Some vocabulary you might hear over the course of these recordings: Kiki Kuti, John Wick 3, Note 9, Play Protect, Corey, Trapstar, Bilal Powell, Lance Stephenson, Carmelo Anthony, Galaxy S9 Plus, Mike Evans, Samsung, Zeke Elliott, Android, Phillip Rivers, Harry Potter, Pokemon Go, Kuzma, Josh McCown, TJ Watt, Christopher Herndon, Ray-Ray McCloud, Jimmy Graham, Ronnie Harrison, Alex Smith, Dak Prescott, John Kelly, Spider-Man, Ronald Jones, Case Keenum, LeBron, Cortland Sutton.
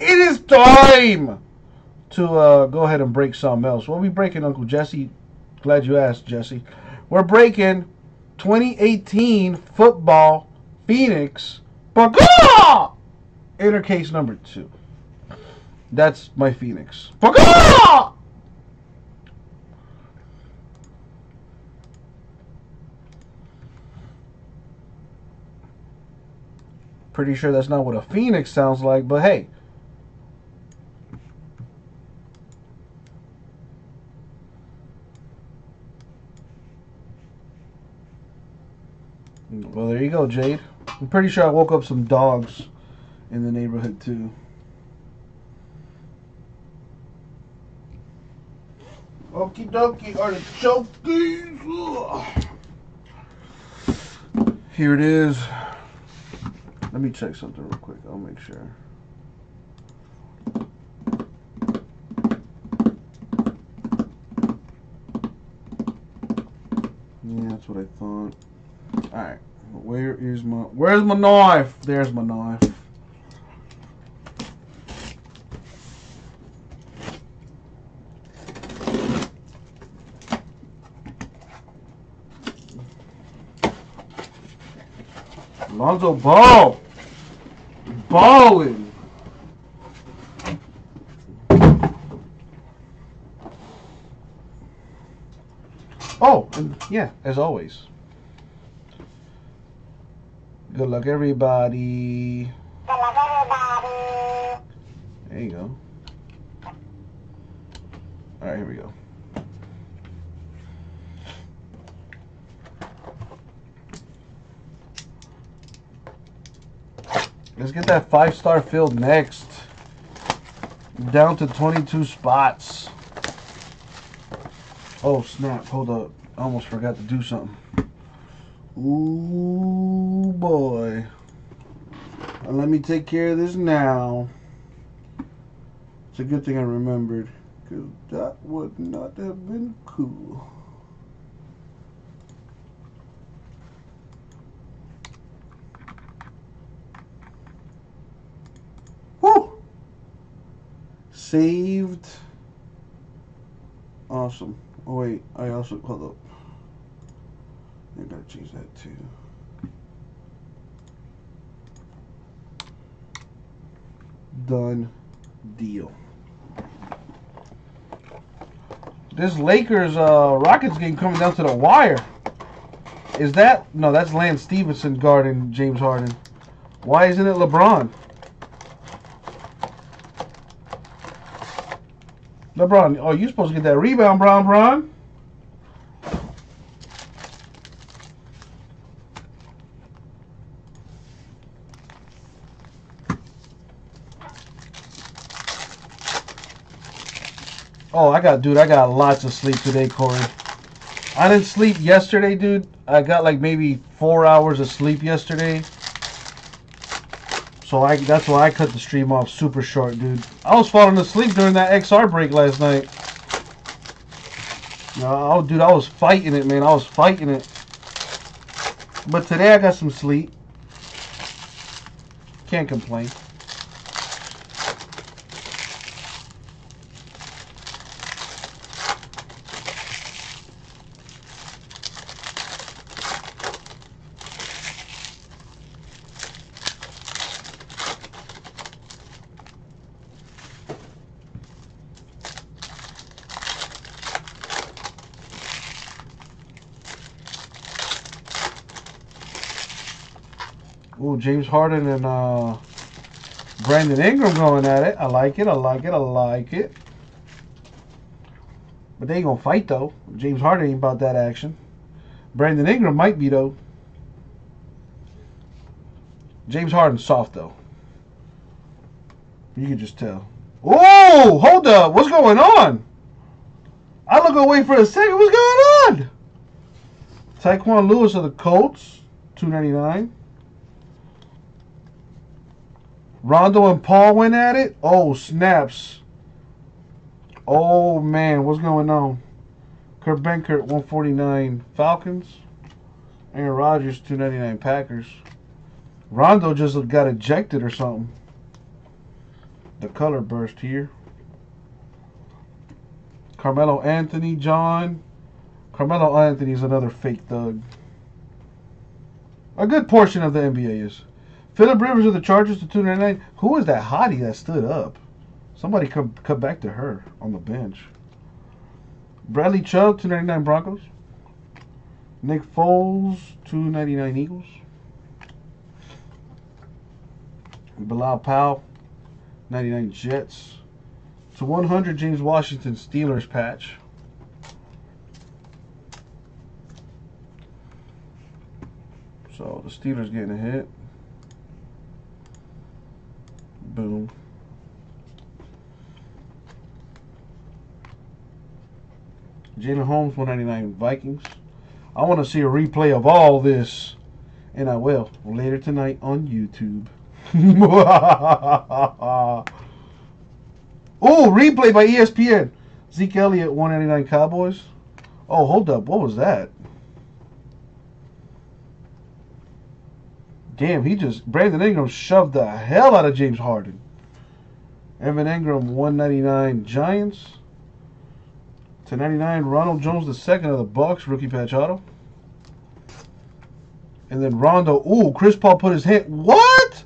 it is time to go ahead and break something else. We'll be breaking Uncle Jesse. Glad you asked, Jesse. We're breaking 2018 football Phoenix Bagah! Inner case number 2. That's my Phoenix. Bagah! Pretty sure that's not what a phoenix sounds like, but hey. Well, there you go, Jade. I'm pretty sure I woke up some dogs in the neighborhood, too. Okie dokie, artichokes. Here it is. Let me check something real quick. I'll make sure. Yeah, that's what I thought. Alright. Where's my knife? There's my knife. Lonzo Ball. Ballin'. Oh, and yeah, as always. Good luck, everybody. Good luck, everybody. There you go. All right, here we go. Let's get that 5-star filled next. Down to 22 spots. Oh, snap. Hold up. I almost forgot to do something. Ooh, boy. Let me take care of this now. It's a good thing I remembered, because that would not have been cool. Woo! Saved. Awesome. Oh, wait. I also... Hold up. I gotta change that too. Done deal. This Lakers Rockets game coming down to the wire. Is that? No, that's Lance Stephenson guarding James Harden. Why isn't it LeBron? LeBron, oh, you're supposed to get that rebound, Bron. Oh, I got lots of sleep today, Corey. I didn't sleep yesterday, dude. I got like maybe 4 hours of sleep yesterday. So that's why I cut the stream off super short, dude. I was falling asleep during that XR break last night. No, dude, I was fighting it, man. I was fighting it. But today I got some sleep. Can't complain. James Harden and Brandon Ingram going at it. I like it. But they ain't gonna fight though. James Harden ain't about that action. Brandon Ingram might be though. James Harden's soft though. You can just tell. Oh, hold up! What's going on? I look away for a second. What's going on? Tyquan Lewis of the Colts, $2.99. Rondo and Paul went at it. Oh, snaps. Oh, man. What's going on? Kurt Benkert, $149 Falcons. Aaron Rodgers, $2.99 Packers. Rondo just got ejected or something. the color burst here. Carmelo Anthony, John. Carmelo Anthony is another fake thug. A good portion of the NBA is. Phillip Rivers of the Chargers to 299. Who is that hottie that stood up? Somebody come back to her on the bench. Bradley Chubb, 299 Broncos. Nick Foles, 299 Eagles. Bilal Powell, 99 Jets. To 100 James Washington Steelers patch. So the Steelers getting a hit. Boom. Jalen Holmes, 199 Vikings. I want to see a replay of all this, and I will later tonight on YouTube. Oh, replay by ESPN. Zeke Elliott, 199 Cowboys. Oh, hold up. What was that? Damn, he just... Brandon Ingram shoved the hell out of James Harden. Evan Engram, 199 Giants. 299 Ronald Jones II of the Bucks. Rookie patch auto. And then Rondo. Ooh, Chris Paul put his hand... What?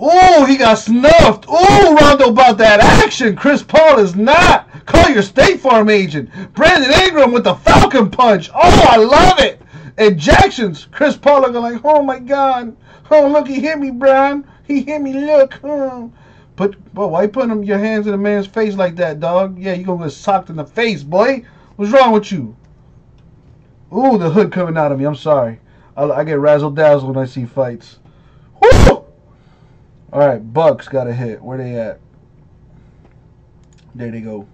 Ooh, he got snuffed. Ooh, Rondo about that action. Chris Paul is not. Call your State Farm agent. Brandon Ingram with the Falcon punch. Oh, I love it. Ejections. Chris Paul looking like, oh, my God. Oh, look, he hit me, Brian. He hit me, look. Oh. But, boy, why you putting your hands in a man's face like that, dog? Yeah, you're going to get socked in the face, boy. What's wrong with you? Ooh, the hood coming out of me. I'm sorry. I get razzle-dazzled when I see fights. Woo! All right, Bucks got a hit. Where they at? There they go.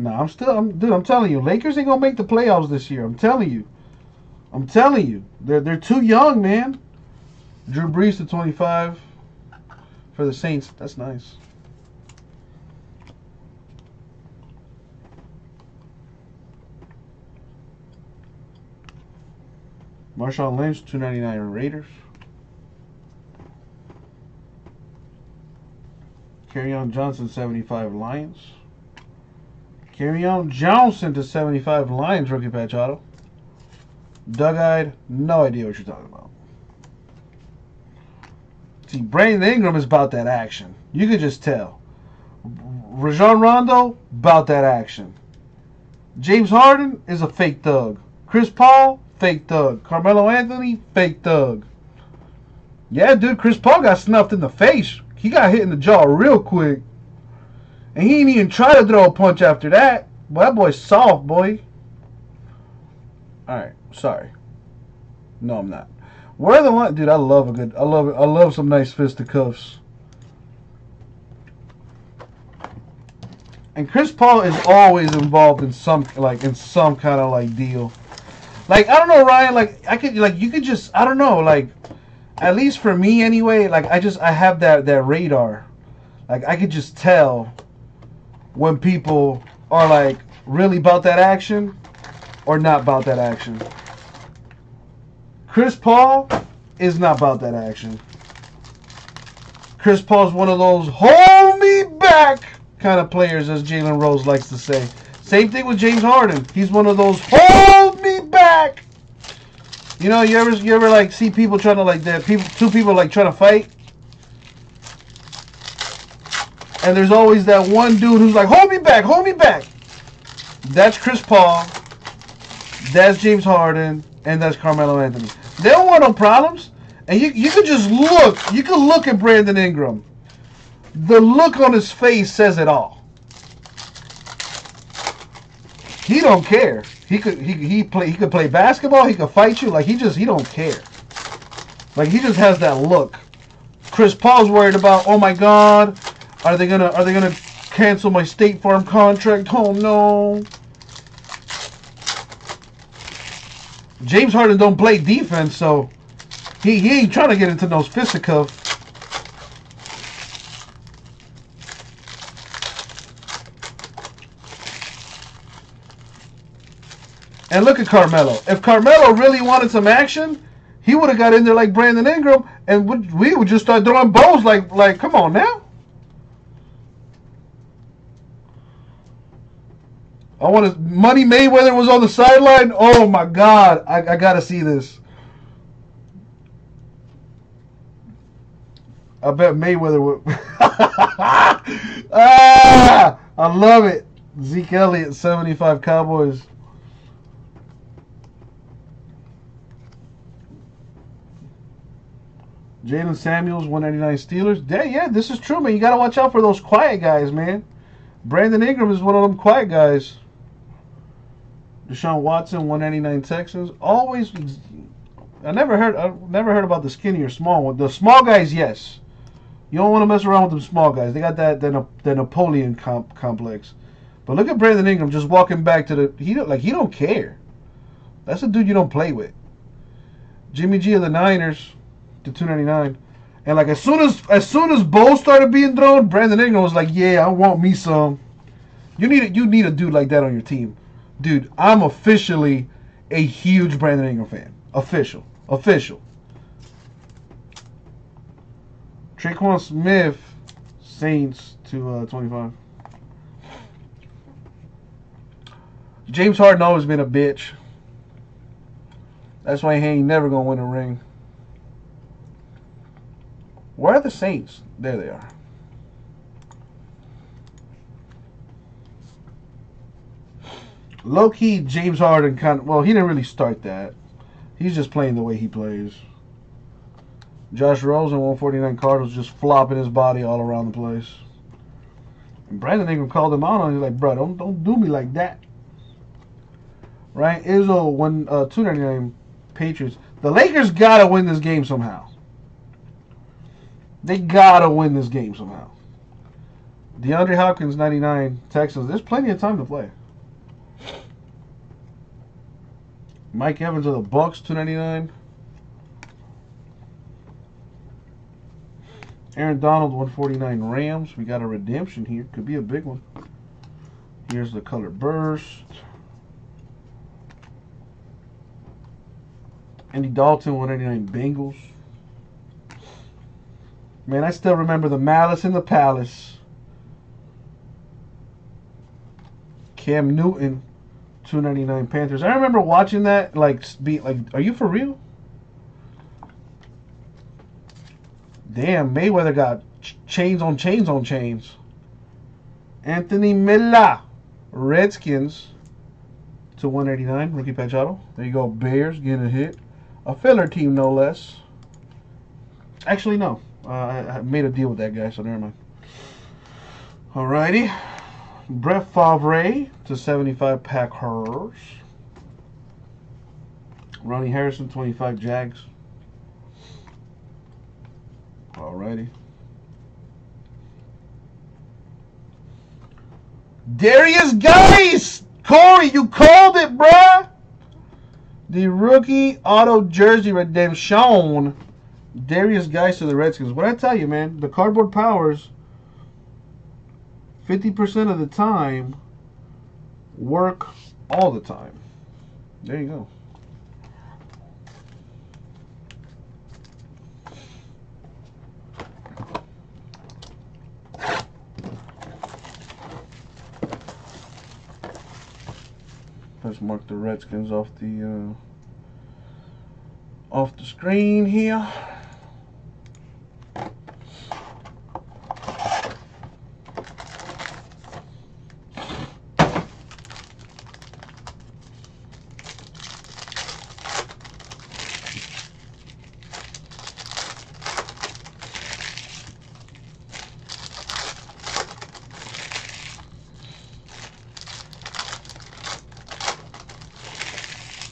No, I'm telling you, Lakers ain't gonna make the playoffs this year. I'm telling you, they're too young, man. Drew Brees to 25 for the Saints. That's nice. Marshawn Lynch, 299 Raiders. Kerryon Johnson, 75 Lions. Kerryon Johnson to 75 Lions rookie patch auto. Doug-eyed, no idea what you're talking about. See, Brandon Ingram is about that action. You could just tell. Rajon Rondo, about that action. James Harden is a fake thug. Chris Paul, fake thug. Carmelo Anthony, fake thug. Yeah, dude, Chris Paul got snuffed in the face. He got hit in the jaw real quick. And he didn't even try to throw a punch after that. Boy, that boy's soft, boy. Alright, sorry. No, I'm not. Where the line? Dude, I love a good... I love some nice fisticuffs. And Chris Paul is always involved in some kind of like deal. Like, I don't know, Ryan, at least for me anyway, like, I have that radar. Like, I could just tell when people are, like, really about that action or not about that action. Chris Paul is not about that action. Chris Paul's one of those hold me back kind of players, as Jalen Rose likes to say. Same thing with James Harden. He's one of those hold me back. You know, you ever like see people trying to like that two people like trying to fight? And there's always that one dude who's like, hold me back, hold me back. That's Chris Paul. That's James Harden. And that's Carmelo Anthony. They don't want no problems. And you can just look. You can look at Brandon Ingram. The look on his face says it all. He don't care. He could play basketball. He could fight you. Like he don't care. Like he just has that look. Chris Paul's worried about, oh my God. Are they gonna cancel my State Farm contract? Oh no. James Harden don't play defense, so he ain't trying to get into those fisticuffs. And look at Carmelo. If Carmelo really wanted some action, he would have got in there like Brandon Ingram, and we would just start throwing balls like come on now. I want to. Money Mayweather was on the sideline. Oh my God, I gotta see this. I bet Mayweather would. Ah, I love it. Zeke Elliott, 75 Cowboys. Jalen Samuels, 199 Steelers. Yeah, this is true, man. You got to watch out for those quiet guys, man. Brandon Ingram is one of them quiet guys. Deshaun Watson, 199 Texans. Always, I never heard about the skinny or small one. The small guys, yes. You don't want to mess around with them small guys. They got that Napoleon complex. But look at Brandon Ingram just walking back to the. He don't care. That's a dude you don't play with. Jimmy G of the Niners. To 299, and like as soon as balls started being thrown, Brandon Ingram was like, "Yeah, I want me some." You need a dude like that on your team, dude. I'm officially a huge Brandon Ingram fan. Official. Tre'Quan Smith, Saints to 25. James Harden always been a bitch. That's why he ain't never gonna win a ring. Where are the Saints? There they are. Low-key, James Harden kind of... Well, he didn't really start that. He's just playing the way he plays. Josh Rosen, 149 Cardinals, just flopping his body all around the place. And Brandon Ingram called him out on it. He's like, bro, don't do me like that. Right? Izzo, 299 Patriots. The Lakers got to win this game somehow. They gotta win this game somehow. DeAndre Hopkins, 99 Texans. There's plenty of time to play. Mike Evans of the Bucks, 299. Aaron Donald, 149 Rams. We got a redemption here. Could be a big one. Here's the color burst. Andy Dalton, 189 Bengals. Man, I still remember the Malice in the Palace. Cam Newton, 299 Panthers. I remember watching that, like, are you for real? Damn, Mayweather got chains on chains on chains. Anthony Miller, Redskins, to 189. Rookie patch auto. There you go, Bears getting a hit. A filler team, no less. Actually, no. I made a deal with that guy, so never mind. Alrighty. Brett Favre to 75 Packers. Ronnie Harrison, 25 Jags. Alrighty. Darius Guice! Corey, you called it, bruh! The rookie auto jersey redemption. Darius Guice to the Redskins. What I tell you, man, the cardboard powers 50% of the time work all the time. There you go. Let's mark the Redskins off the screen here.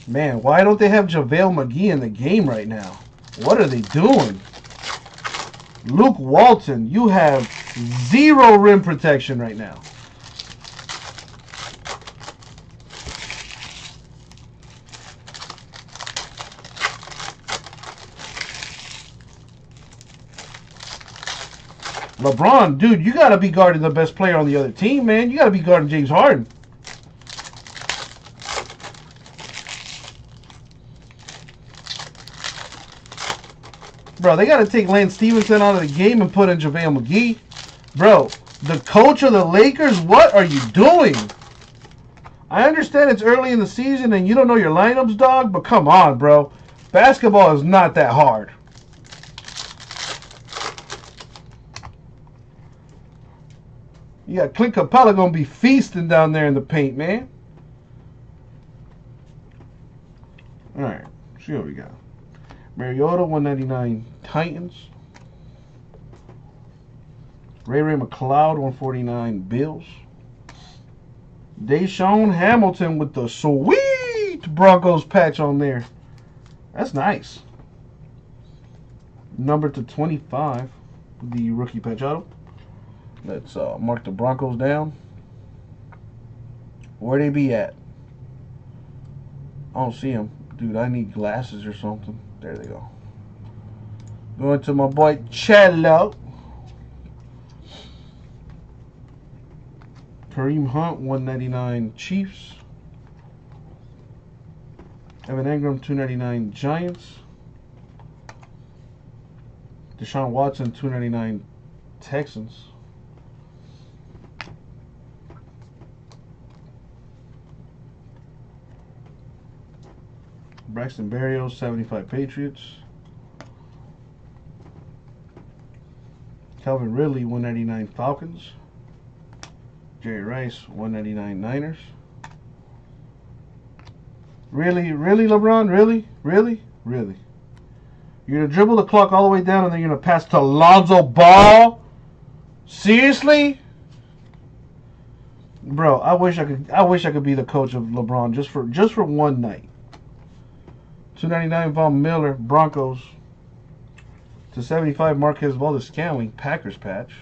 Man, why don't they have JaVale McGee in the game right now? What are they doing? Luke Walton, you have zero rim protection right now. LeBron, dude, you got to be guarding the best player on the other team, man. You got to be guarding James Harden. Bro, they got to take Lance Stephenson out of the game and put in JaVale McGee. Bro, the coach of the Lakers, what are you doing? I understand it's early in the season and you don't know your lineups, dog, but come on, bro. Basketball is not that hard. You got Clint Capella going to be feasting down there in the paint, man. All right, see what we got. Mariota, 199 Titans. Ray-Ray McCloud, 149 Bills. Deshaun Hamilton with the sweet Broncos patch on there. That's nice. Number to 25, the rookie patch auto. Let's mark the Broncos down. Where they be at? I don't see them. Dude, I need glasses or something. There they go. Going to my boy Cello. Kareem Hunt, 199 Chiefs. Evan Engram, 299 Giants. Deshaun Watson, 299 Texans. Braxton Berrios, 75 Patriots. Calvin Ridley, 199 Falcons. Jerry Rice, 199 Niners. Really? Really, LeBron? Really? Really? Really? You're going to dribble the clock all the way down and then you're going to pass to Lonzo Ball? Seriously? Bro, I wish I could be the coach of LeBron just for one night. 299 Von Miller, Broncos. To 75 Marquez Valdes-Scantling, Packers patch.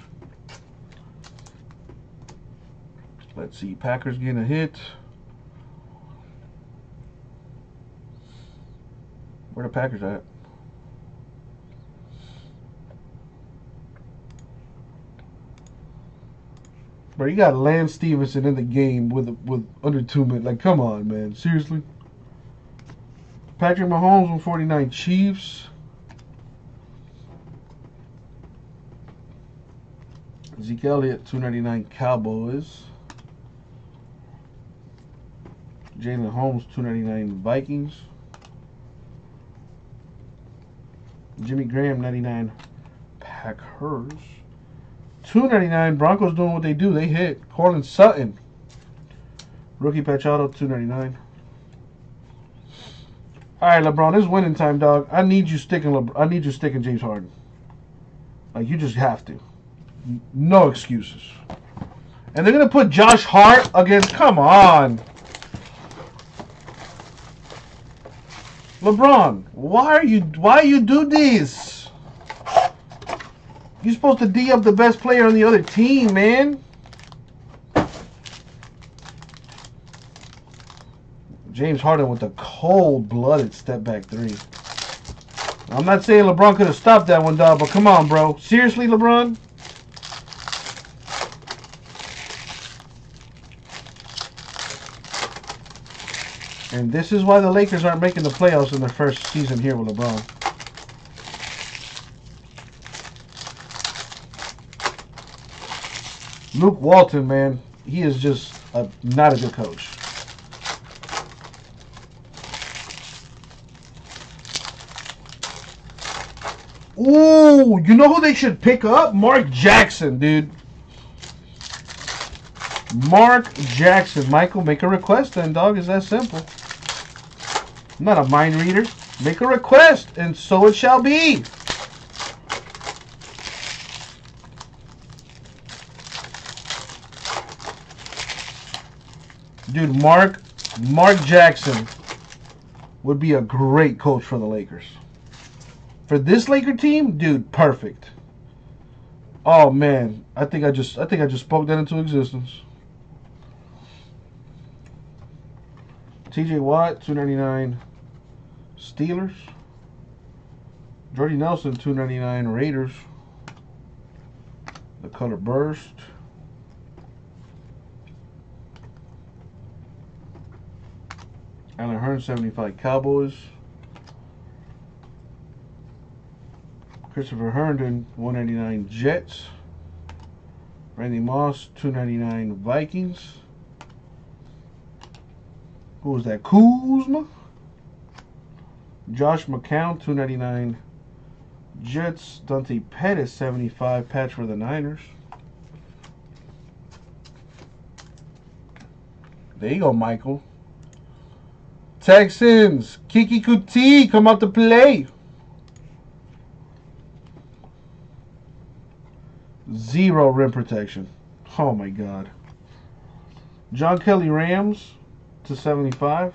Let's see, Packers getting a hit. Where the Packers at? Bro, you got Lance Stephenson in the game with under 2 minutes. Like, come on, man. Seriously? Patrick Mahomes, 149 Chiefs. Zeke Elliott, 299 Cowboys. Jalen Holmes, 299 Vikings. Jimmy Graham, 99 Packers. 299 Broncos doing what they do. They hit. Cortland Sutton. Rookie patch auto, 299. All right, LeBron, it's winning time, dog. I need you sticking LeBron. I need you sticking James Harden. Like, you just have to. No excuses. And they're going to put Josh Hart against... Come on. LeBron, why you do this? You're supposed to D up the best player on the other team, man. James Harden with a cold-blooded step-back three. I'm not saying LeBron could have stopped that one, dog, but come on, bro. Seriously, LeBron? And this is why the Lakers aren't making the playoffs in their first season here with LeBron. Luke Walton, man, he is just not a good coach. Ooh, you know who they should pick up? Mark Jackson, dude. Mark Jackson. Michael, make a request then, dog. It's that simple. I'm not a mind reader. Make a request, and so it shall be. Dude, Mark Jackson would be a great coach for the Lakers. For this Laker team, dude, perfect. Oh man, I think I just spoke that into existence. TJ Watt, 299 Steelers. Jordy Nelson, 299 Raiders. The color burst. Allen Hurns, 75 Cowboys. Christopher Herndon, 199 Jets. Randy Moss, 299 Vikings. Who was that? Kuzma. Josh McCown, 299 Jets. Dante Pettis, 75 patch for the Niners. There you go, Michael. Texans, Kiki Kuti, come out to play. Zero rim protection. Oh my God. John Kelly, Rams, /75.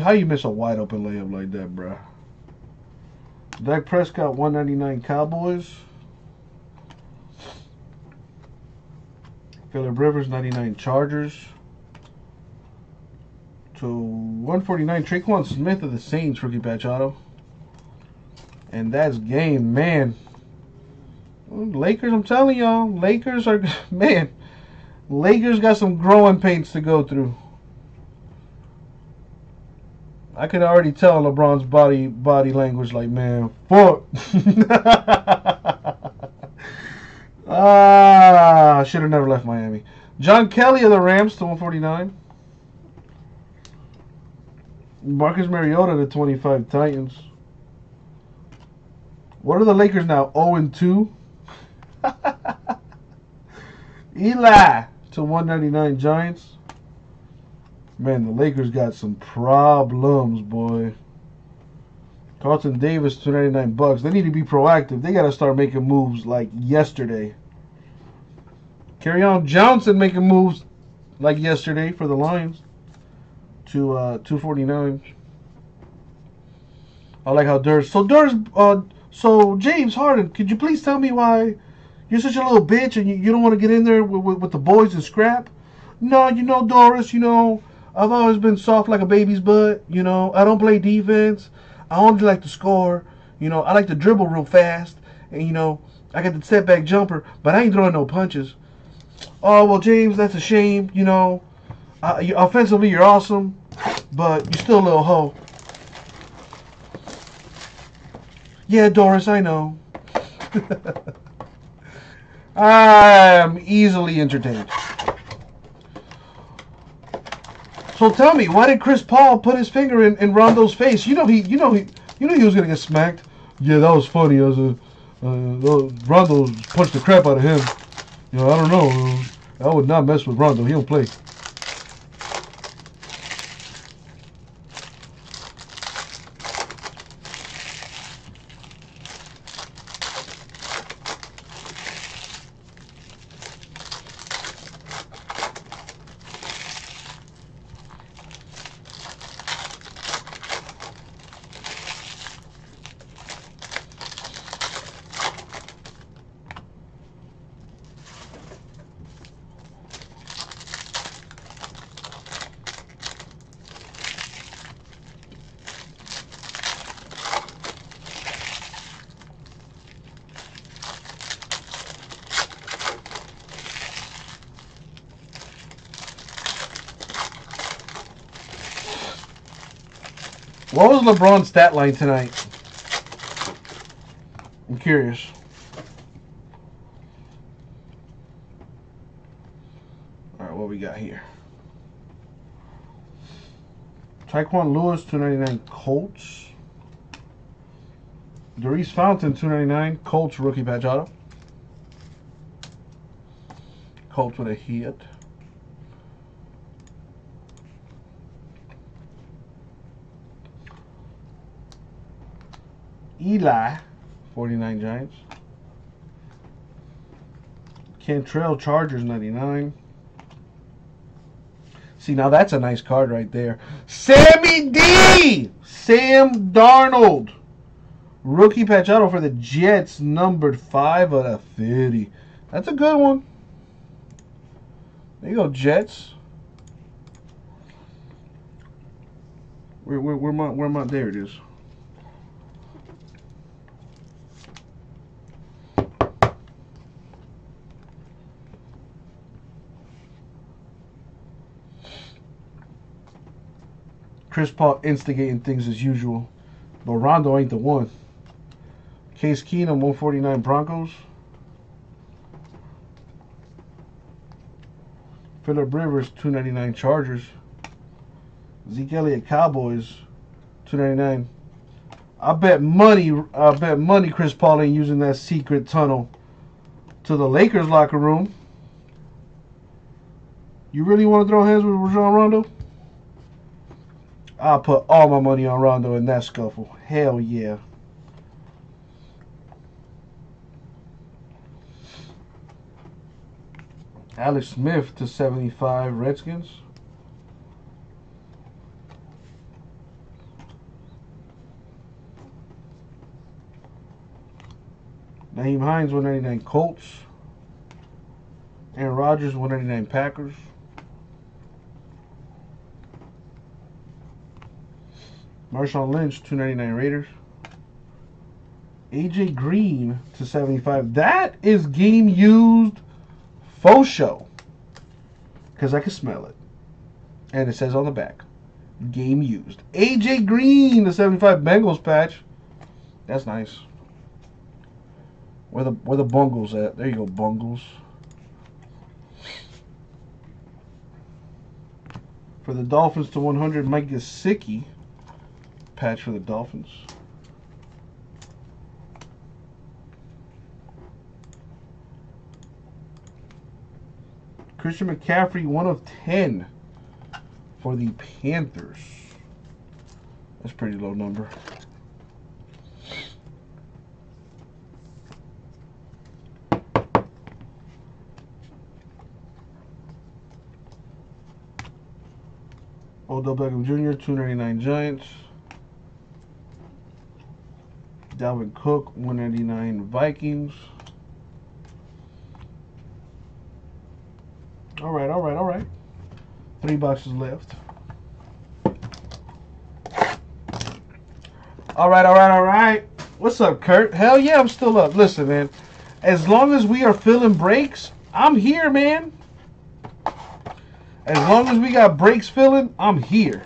How you miss a wide open layup like that, bruh? Dak Prescott, 199 Cowboys. Phillip Rivers, 99 Chargers. To 149 Tre'Quan Smith of the Saints, rookie patch auto. And that's game, man. Lakers, I'm telling y'all, Lakers are, man, Lakers got some growing pains to go through. I could already tell LeBron's body language, like, man, fuck. I should have never left Miami. John Kelly of the Rams to 149. Marcus Mariota to 25 Titans. What are the Lakers now? 0-2? Eli to 199 Giants. Man, the Lakers got some problems, boy. Carlton Davis, 299 Bucks. They need to be proactive. They got to start making moves like yesterday. Kerryon Johnson making moves like yesterday for the Lions to 249. I like how Durs. So James Harden, could you please tell me why you're such a little bitch and you don't want to get in there with the boys and scrap? No, you know, Doris, you know, I've always been soft like a baby's butt. You know, I don't play defense. I only like to score. You know, I like to dribble real fast. And, you know, I got the setback jumper, but I ain't throwing no punches. Oh, well, James, that's a shame. You know, offensively, you're awesome, but you're still a little hoe. Yeah, Doris, I know. I'm easily entertained. So tell me, why did Chris Paul put his finger in Rondo's face? You know he was gonna get smacked. Yeah, that was funny. Rondo punched the crap out of him. You know, I don't know. I would not mess with Rondo. He don't play. What was LeBron's stat line tonight? I'm curious. All right, what we got here? Tyquan Lewis, 299 Colts. Darius Fountain, 299 Colts rookie patch auto. Colts with a hit. Eli, 49 Giants. Cantrell, Chargers, 99. See, now that's a nice card right there. Sammy D! Sam Darnold. Rookie patch auto for the Jets, numbered 5/50. That's a good one. There you go, Jets. Where am I? There it is. Chris Paul instigating things as usual. But Rondo ain't the one. Case Keenum, 149 Broncos. Phillip Rivers, 299 Chargers. Zeke Elliott, Cowboys, 299. I bet money Chris Paul ain't using that secret tunnel to the Lakers locker room. You really want to throw hands with Rajon Rondo? I'll put all my money on Rondo in that scuffle. Hell yeah. Alex Smith /75 Redskins. Naeem Hines, 199 Colts. Aaron Rodgers, 199 Packers. Marshawn Lynch, 299 Raiders. AJ Green /75. That is game used faux show. Because I can smell it. And it says on the back, game used. AJ Green /75 Bengals patch. That's nice. Where the Bungles at? There you go, Bungles. For the Dolphins /100, Mike Gesicki. Patch for the Dolphins. Christian McCaffrey, 1/10 for the Panthers. That's a pretty low number. Odell Beckham Jr., 299 Giants. Dalvin Cook, 199 Vikings. All right. 3 boxes left. All right. What's up, Kurt? Hell yeah, I'm still up. Listen, man. As long as we are filling breaks, I'm here, man. As long as we got breaks filling, I'm here.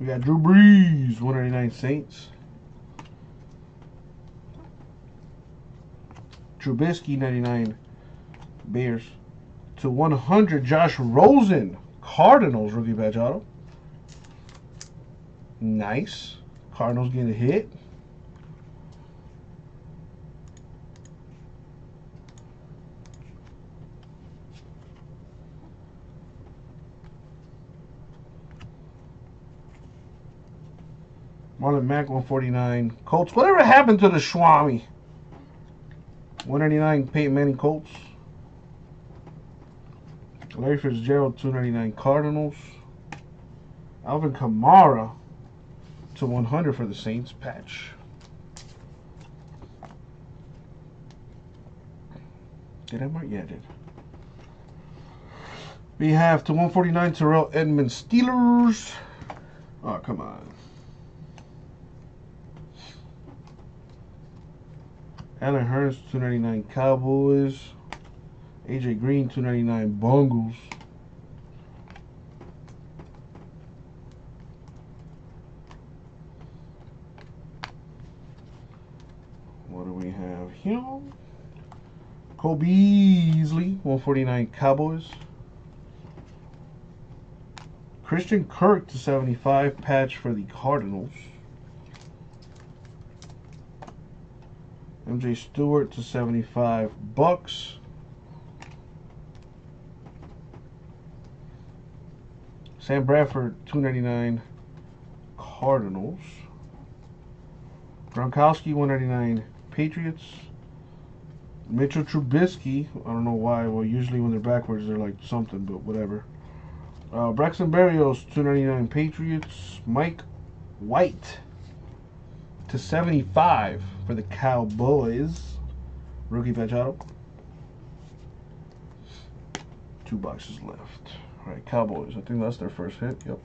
We got Drew Brees, 199 Saints. Trubisky, 99 Bears. /100, Josh Rosen, Cardinals, rookie badge auto. Nice. Cardinals getting a hit. Marlon Mack, 149 Colts. Whatever happened to the Schwami? 199 Peyton Manning Colts. Larry Fitzgerald, 299 Cardinals. Alvin Kamara /100 for the Saints patch. Did I mark? Yeah, I did. We have /149 Terrell Edmonds Steelers. Oh, come on. Allen Hurts, 299 Cowboys. AJ Green, 299 Bengals. him. Cole Beasley, 149 Cowboys. Christian Kirk /75 patch for the Cardinals. MJ Stewart /75 Bucks. Sam Bradford, 299 Cardinals. Gronkowski, 199 Patriots. Mitchell Trubisky, I don't know why. Well, usually when they're backwards, they're like something, but whatever. Braxton Berrios, 299 Patriots. Mike White, /75 for the Cowboys. Rookie patch auto. 2 boxes left. All right, Cowboys. I think that's their first hit. Yep.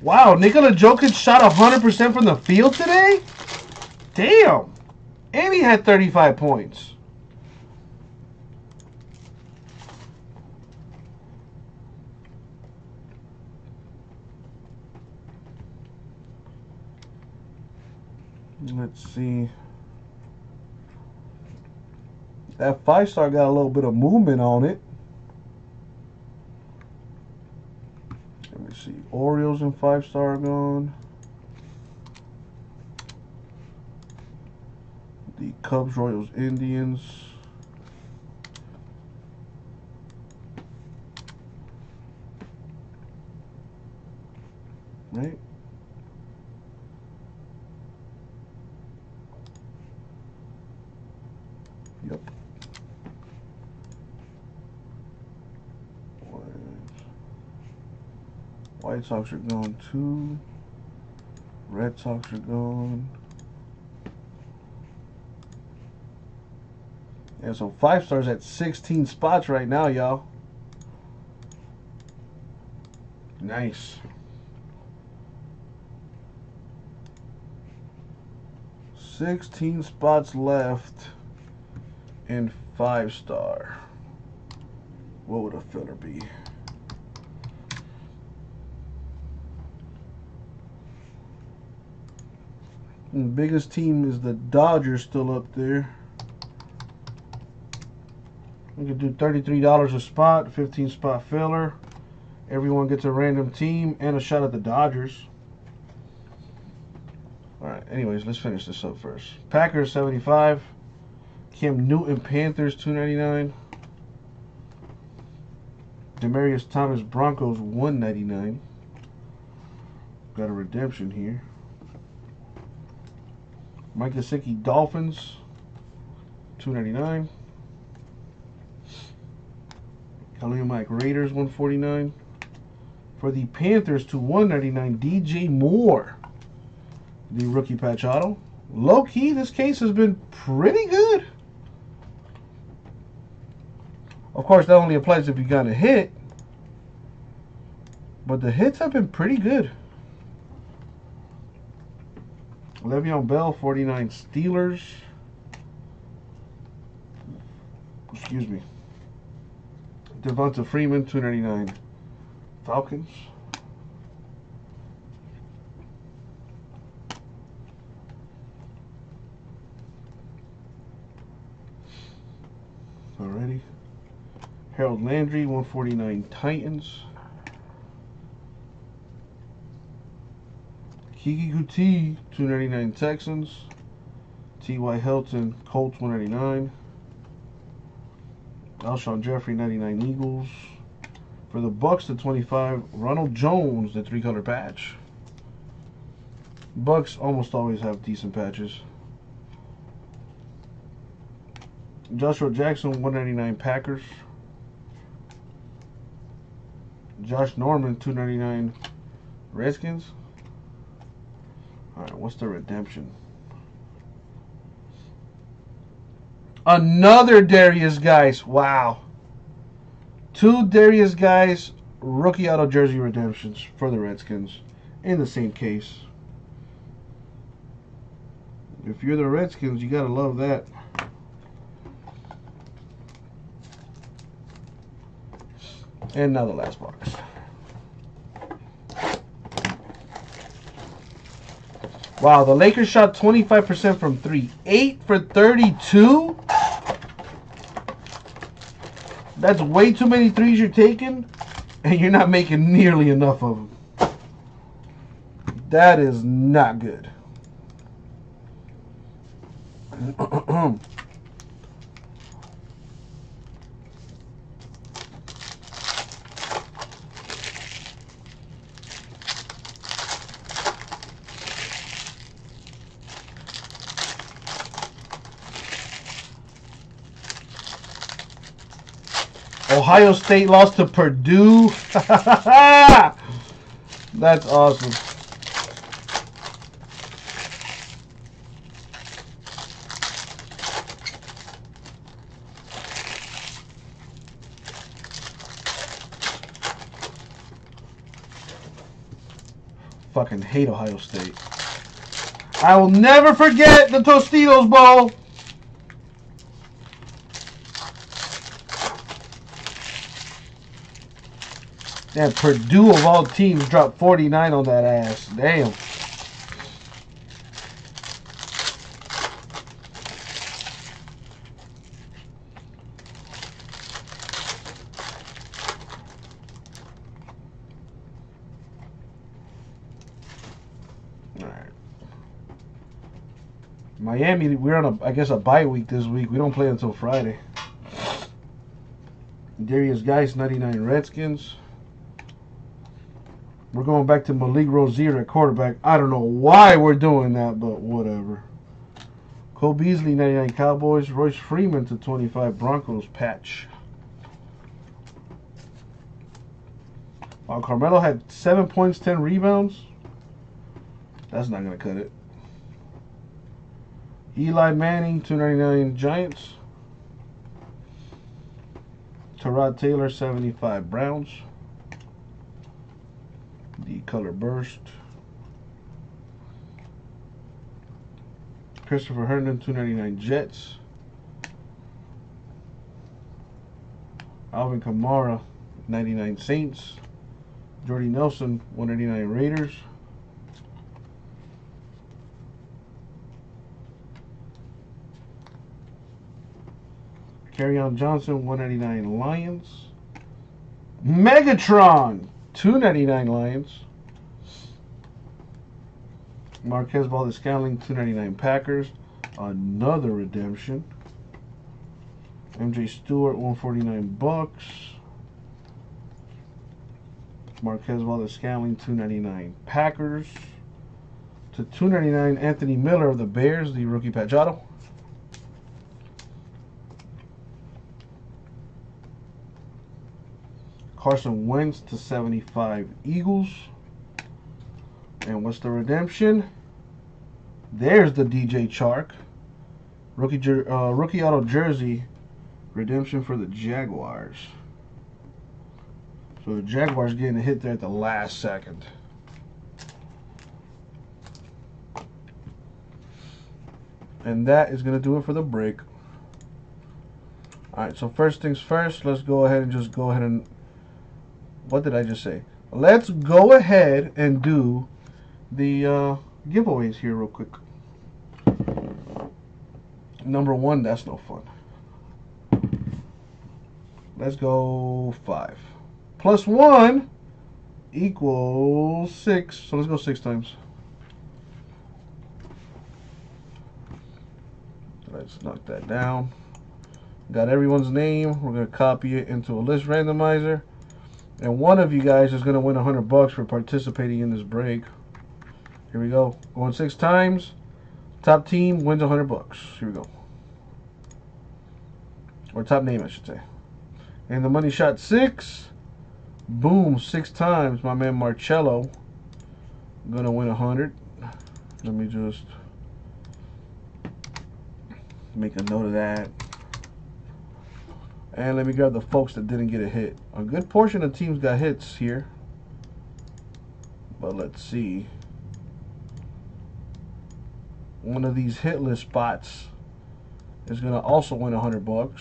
Wow, Nikola Jokic shot 100% from the field today? Damn. And he had 35 points. Let's see. That 5-star got a little bit of movement on it. Orioles and 5-star gone. The Cubs, Royals, Indians. Right? Yep. White Sox are gone too. Red Sox are gone. Yeah, so 5-stars at 16 spots right now, y'all. Nice. '16 spots left in 5-star. What would a filler be? And the biggest team is the Dodgers, still up there. We could do $33 a spot, 15 spot filler. Everyone gets a random team and a shot at the Dodgers. All right, anyways, let's finish this up first. Packers, /75. Cam Newton, Panthers, 299. Demaryius Thomas, Broncos, 199. Got a redemption here. Mike Gesicki, Dolphins, 299. Khalil Mack, Raiders, 149. For the Panthers, /199, DJ Moore, the rookie patch auto. Low key, this case has been pretty good. Of course, that only applies if you got a hit, but the hits have been pretty good. Le'Veon Bell, 49 Steelers. Excuse me. Devonta Freeman, 299 Falcons. Corey. Harold Landry, 149 Titans. Kiki Kuti, 299 Texans. T.Y. Hilton, Colts, 199. Alshon Jeffrey, 99 Eagles. For the Bucks, the 25, Ronald Jones, the three-color patch. Bucks almost always have decent patches. Joshua Jackson, 199 Packers. Josh Norman, 299 Redskins. Alright, what's the redemption? Another Darius Guice. Wow. Two Darius Guice rookie auto jersey redemptions for the Redskins in the same case. If you're the Redskins, you gotta love that. And now the last box. Wow, the Lakers shot 25% from three. 8 for 32? That's way too many threes you're taking, and you're not making nearly enough of them. That is not good. Ohio State lost to Purdue. That's awesome. Fucking hate Ohio State. I will never forget the Tostitos Bowl. That Purdue of all teams dropped 49 on that ass. Damn. All right. Miami, we're on a, I guess, a bye week this week. We don't play until Friday. Darius Guice, 99 Redskins. We're going back to Malik Rozier at quarterback. I don't know why we're doing that, but whatever. Cole Beasley, 99 Cowboys. Royce Freeman to 25 Broncos patch. While Carmelo had 7 points, 10 rebounds. That's not going to cut it. Eli Manning, 299 Giants. Tyrod Taylor, 75 Browns. The color burst. Christopher Herndon, 299 Jets. Alvin Kamara, 99 Saints. Jordy Nelson, 189 Raiders. Kerryon Johnson, 189 Lions. Megatron, 299 Lions. Marquez Valdes-Scantling, 299 Packers. Another redemption. MJ Stewart, 149 Bucks. Marquez Valdes-Scantling, 299 Packers. To 299 Anthony Miller of the Bears, the rookie patch auto. Carson Wentz to 75 Eagles. And what's the redemption? There's the DJ Chark. Rookie auto jersey. Redemption for the Jaguars. So the Jaguars getting a hit there at the last second. And that is going to do it for the break. Alright, so first things first. Let's go ahead and just go ahead and... What did I just say? Let's go ahead and do the giveaways here real quick. Number 1, that's no fun. Let's go 5. Plus 1 equals 6. So let's go 6 times. Let's knock that down. Got everyone's name. We're going to copy it into a list randomizer. And one of you guys is going to win $100 for participating in this break. Here we go. Going 6 times. Top team wins $100. Here we go. Or top name, I should say. And the money shot 6. Boom, 6 times. My man Marcello. I'm going to win 100. Let me just make a note of that. And let me grab the folks that didn't get a hit. A good portion of teams got hits here. But let's see. One of these hit list spots is going to also win $100.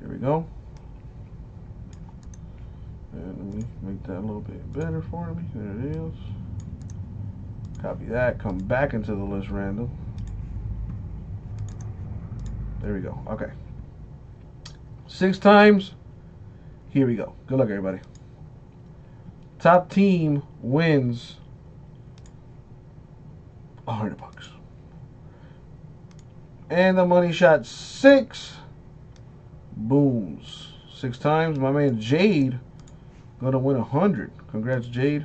Here we go. And let me make that a little bit better for me. There it is. Copy that. Come back into the list random. There we go. Okay. 6 times. Here we go. Good luck, everybody. Top team wins $100. And the money shot 6. Booms. 6 times. My man Jade gonna win 100. Congrats, Jade.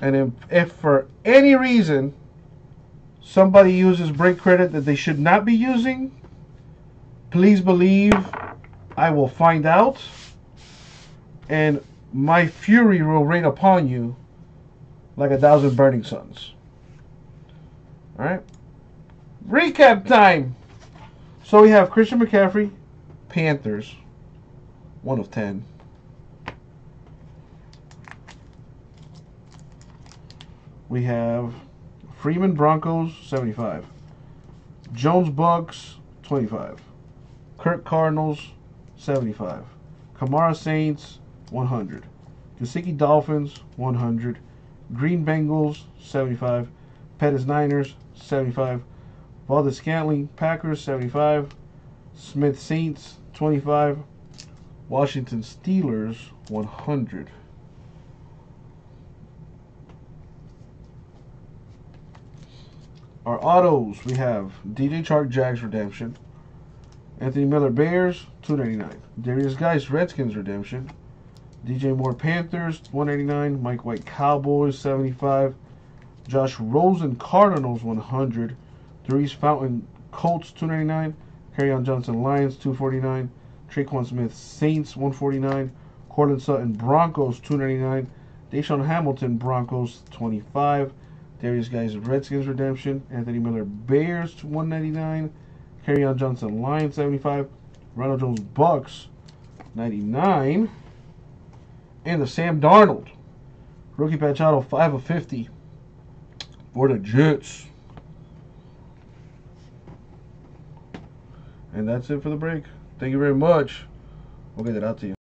And if for any reason somebody uses break credit that they should not be using, please believe I will find out and my fury will rain upon you like 1,000 burning suns. Alright, recap time. So we have Christian McCaffrey, Panthers, 1 of 10. We have Freeman, Broncos, 75. Jones, Bucks, 25. Kirk, Cardinals, 75. Kamara, Saints, 100. Gesicki, Dolphins, 100. Green, Bengals, 75. Pettis, Niners, 75. Valdes-Scantling, Packers, 75. Smith, Saints, 25. Washington, Steelers, 100. Our autos, we have DJ Chark, Jags, redemption. Anthony Miller, Bears, 299. Darius Guice, Redskins, redemption. DJ Moore, Panthers, 189. Mike White, Cowboys, 75. Josh Rosen, Cardinals, 100. Therese Fountain, Colts, 299. Kerryon Johnson, Lions, 249. Tre'Quan Smith, Saints, 149. Cortland Sutton, Broncos, 299. Deshaun Hamilton, Broncos, 25. Darius Guice, Redskins, redemption. Anthony Miller, Bears, 199. Kerryon Johnson, Lions, 75. Ronald Jones, Bucks, 99. And the Sam Darnold rookie patch auto, 5 of 50. For the Jets. And that's it for the break. Thank you very much. We'll get it out to you.